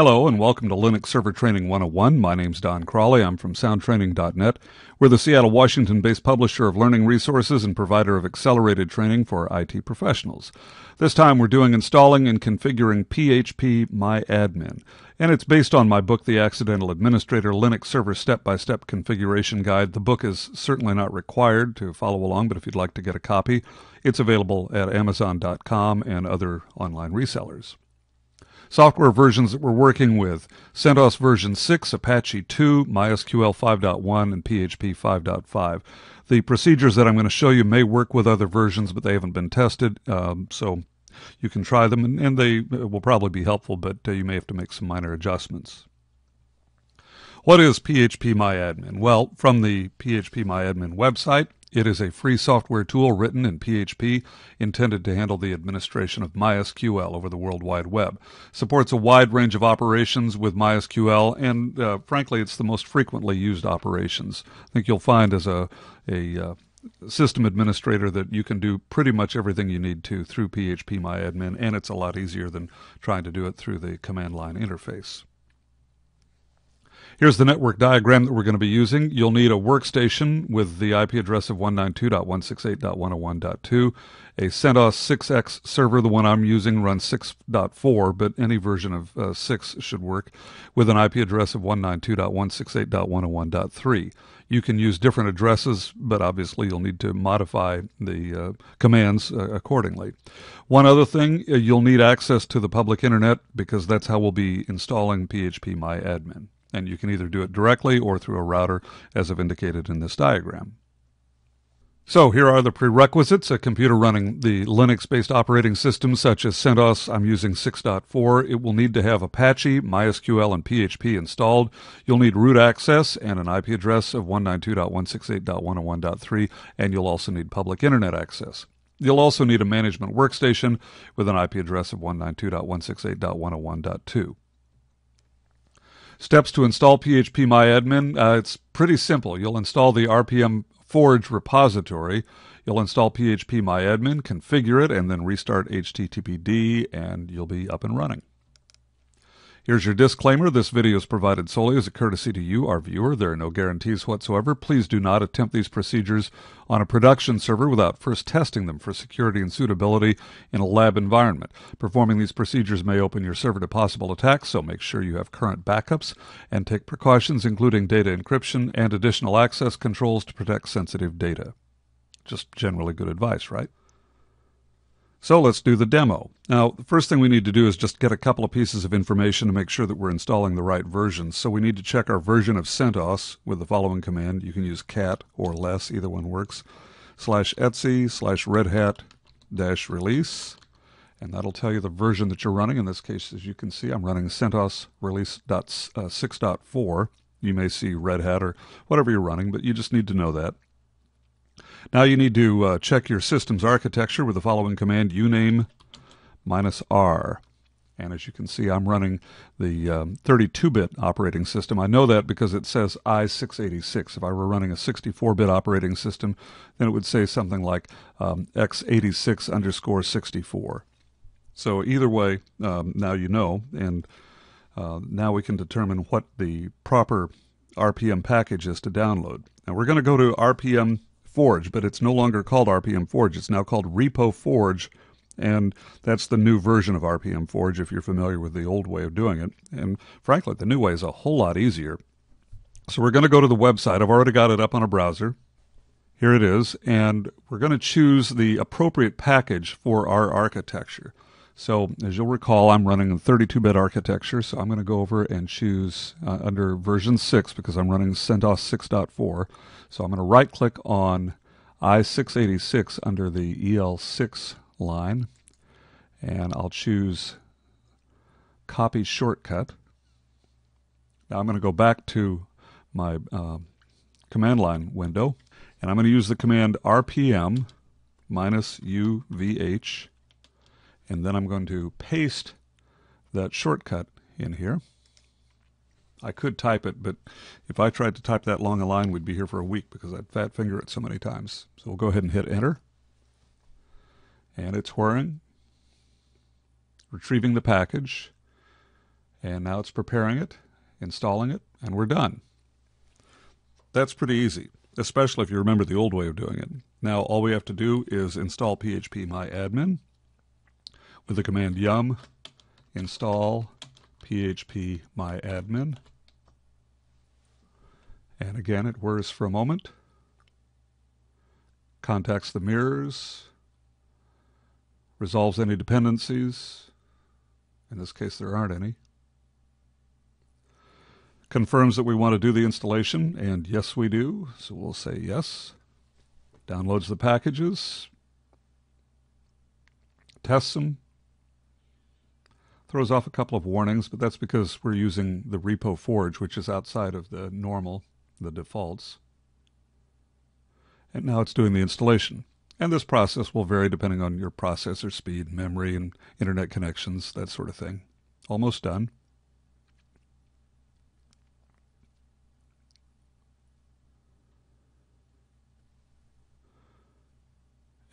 Hello and welcome to Linux Server Training 101. My name's Don Crawley. I'm from SoundTraining.net. We're the Seattle, Washington-based publisher of learning resources and provider of accelerated training for IT professionals. This time we're doing installing and configuring phpMyAdmin, and it's based on my book, The Accidental Administrator Linux Server Step-by-Step Configuration Guide. The book is certainly not required to follow along, but if you'd like to get a copy, it's available at Amazon.com and other online resellers. Software versions that we're working with: CentOS version 6, Apache 2, MySQL 5.1, and PHP 5.5. The procedures that I'm going to show you may work with other versions, but they haven't been tested, so you can try them, and they will probably be helpful, but you may have to make some minor adjustments. What is phpMyAdmin? Well, from the phpMyAdmin website, it is a free software tool written in PHP intended to handle the administration of MySQL over the World Wide Web. Supports a wide range of operations with MySQL, and frankly, it's the most frequently used operations. I think you'll find as a system administrator that you can do pretty much everything you need to through phpMyAdmin, and it's a lot easier than trying to do it through the command line interface. Here's the network diagram that we're going to be using. You'll need a workstation with the IP address of 192.168.101.2, a CentOS 6X server. The one I'm using runs 6.4, but any version of 6 should work, with an IP address of 192.168.101.3. You can use different addresses, but obviously you'll need to modify the commands accordingly. One other thing, you'll need access to the public internet, because that's how we'll be installing phpMyAdmin. And you can either do it directly or through a router, as I've indicated in this diagram. So here are the prerequisites: a computer running the Linux-based operating system such as CentOS. I'm using 6.4. It will need to have Apache, MySQL, and PHP installed. You'll need root access and an IP address of 192.168.101.3, and you'll also need public internet access. You'll also need a management workstation with an IP address of 192.168.101.2. Steps to install phpMyAdmin. It's pretty simple. You'll install the RPM Forge repository. You'll install phpMyAdmin, configure it, and then restart HTTPD, and you'll be up and running. Here's your disclaimer. This video is provided solely as a courtesy to you, our viewer. There are no guarantees whatsoever. Please do not attempt these procedures on a production server without first testing them for security and suitability in a lab environment. Performing these procedures may open your server to possible attacks, so make sure you have current backups and take precautions, including data encryption and additional access controls to protect sensitive data. Just generally good advice, right? So let's do the demo. Now, the first thing we need to do is just get a couple of pieces of information to make sure that we're installing the right version. So we need to check our version of CentOS with the following command. You can use cat or less, either one works. /etc/redhat-release, and that'll tell you the version that you're running. In this case, as you can see, I'm running CentOS release 6.4. You may see Red Hat or whatever you're running, but you just need to know that. Now you need to check your system's architecture with the following command, uname -r. And as you can see, I'm running the 32-bit operating system. I know that because it says i686. If I were running a 64-bit operating system, then it would say something like x86_64. So either way, now you know, and now we can determine what the proper RPM package is to download. Now we're going to go to RPM Forge, but it's no longer called RPM Forge. It's now called RepoForge, and that's the new version of RPM Forge if you're familiar with the old way of doing it. And frankly, the new way is a whole lot easier. So we're going to go to the website. I've already got it up on a browser. Here it is, and we're going to choose the appropriate package for our architecture. So as you'll recall, I'm running a 32-bit architecture, so I'm going to go over and choose under version 6, because I'm running CentOS 6.4. So I'm going to right-click on i686 under the EL6 line, and I'll choose Copy Shortcut. Now I'm going to go back to my command line window, and I'm going to use the command RPM -UVH. And then I'm going to paste that shortcut in here. I could type it, but if I tried to type that long a line, we'd be here for a week because I'd fat finger it so many times. So we'll go ahead and hit enter. And it's whirring, retrieving the package. And now it's preparing it, installing it, and we're done. That's pretty easy, especially if you remember the old way of doing it. Now all we have to do is install phpMyAdmin with the command yum install phpMyAdmin. And again, it whirs for a moment, contacts the mirrors, resolves any dependencies. In this case, there aren't any. Confirms that we want to do the installation, and yes, we do. So we'll say yes. Downloads the packages, tests them, throws off a couple of warnings, but that's because we're using the RepoForge, which is outside of the normal, the defaults. And now it's doing the installation. And this process will vary depending on your processor speed, memory, and internet connections, that sort of thing. Almost done.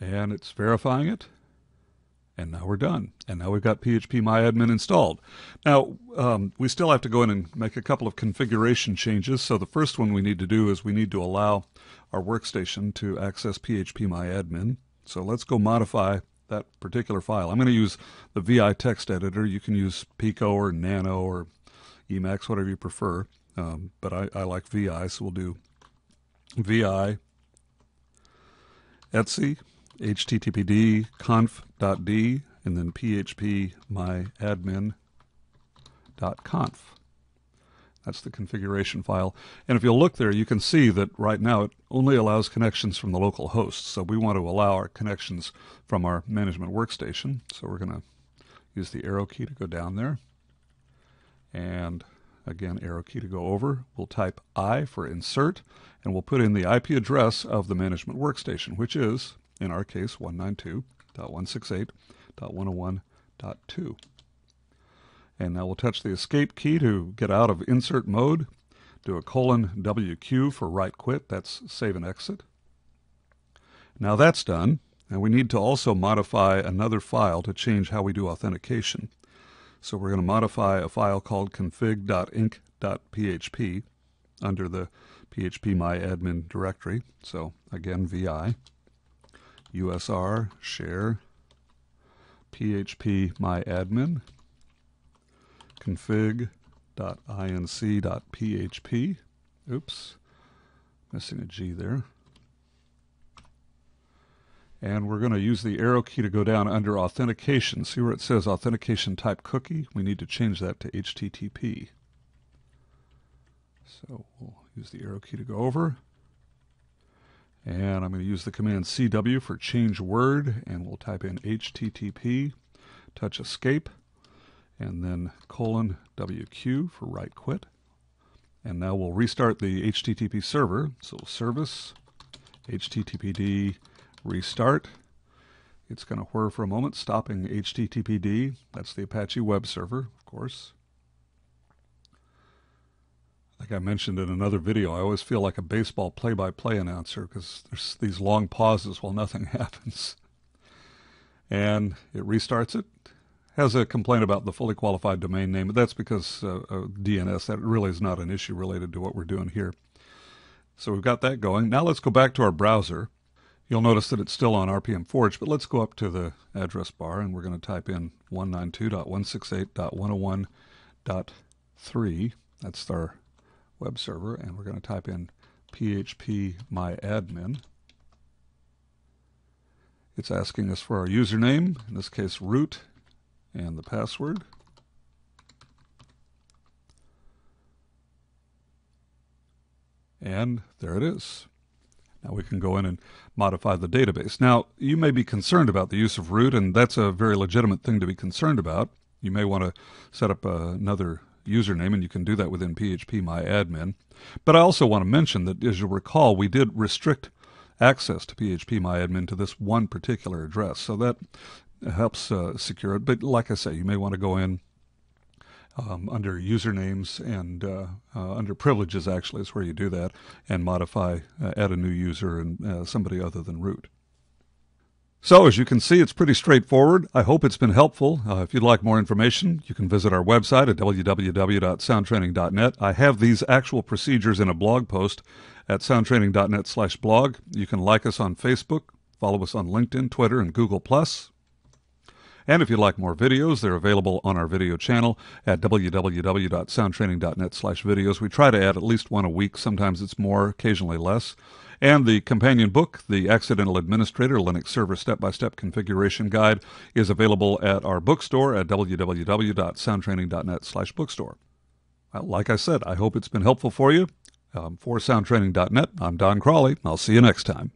And it's verifying it. And now we're done. And now we've got phpMyAdmin installed. Now, we still have to go in and make a couple of configuration changes. So the first one we need to do is we need to allow our workstation to access phpMyAdmin. So let's go modify that particular file. I'm going to use the vi text editor. You can use Pico or Nano or Emacs, whatever you prefer. But I like vi, so we'll do vi etsy httpd conf.d and then phpMyAdmin.conf. That's the configuration file. And if you'll look there, you can see that right now it only allows connections from the local host. So we want to allow our connections from our management workstation. So we're going to use the arrow key to go down there. And again, arrow key to go over. We'll type I for insert, and we'll put in the IP address of the management workstation, which is, in our case, 192.168.101.2. And now we'll touch the escape key to get out of insert mode, do a $WQ for right quit, that's save and exit. Now that's done, and we need to also modify another file to change how we do authentication. So we're going to modify a file called config.inc.php under the phpMyAdmin directory. So again, vi usr share phpMyAdmin config.inc.php. Oops, missing a G there. And we're going to use the arrow key to go down under authentication. See where it says authentication type cookie? We need to change that to HTTP. So we'll use the arrow key to go over. And I'm going to use the command CW for change word, and we'll type in HTTP, touch escape, and then $WQ for right quit. And now we'll restart the HTTP server. So service HTTPD restart. It's going to whir for a moment, stopping HTTPD. That's the Apache web server, of course. Like I mentioned in another video, I always feel like a baseball play-by-play announcer because there's these long pauses while nothing happens. And it restarts it. Has a complaint about the fully qualified domain name, but that's because DNS, that really is not an issue related to what we're doing here. So we've got that going. Now let's go back to our browser. You'll notice that it's still on RPM Forge, but let's go up to the address bar, and we're going to type in 192.168.101.3. That's our web server, and we're going to type in phpMyAdmin. It's asking us for our username, in this case root, and the password. And there it is. Now we can go in and modify the database. Now, you may be concerned about the use of root, and that's a very legitimate thing to be concerned about. You may want to set up another username, and you can do that within phpMyAdmin. But I also want to mention that, as you'll recall, we did restrict access to phpMyAdmin to this one particular address. So that helps secure it. But like I say, you may want to go in under usernames and under privileges, actually, is where you do that, and modify, add a new user and somebody other than root. So as you can see, it's pretty straightforward. I hope it's been helpful. If you'd like more information, you can visit our website at www.soundtraining.net. I have these actual procedures in a blog post at soundtraining.net/blog. You can like us on Facebook, follow us on LinkedIn, Twitter, and Google+. And if you'd like more videos, they're available on our video channel at www.soundtraining.net/videos. We try to add at least one a week. Sometimes it's more, occasionally less. And the companion book, The Accidental Administrator Linux Server Step-by-Step Configuration Guide, is available at our bookstore at www.soundtraining.net/bookstore. Like I said, I hope it's been helpful for you. For SoundTraining.net, I'm Don Crawley. I'll see you next time.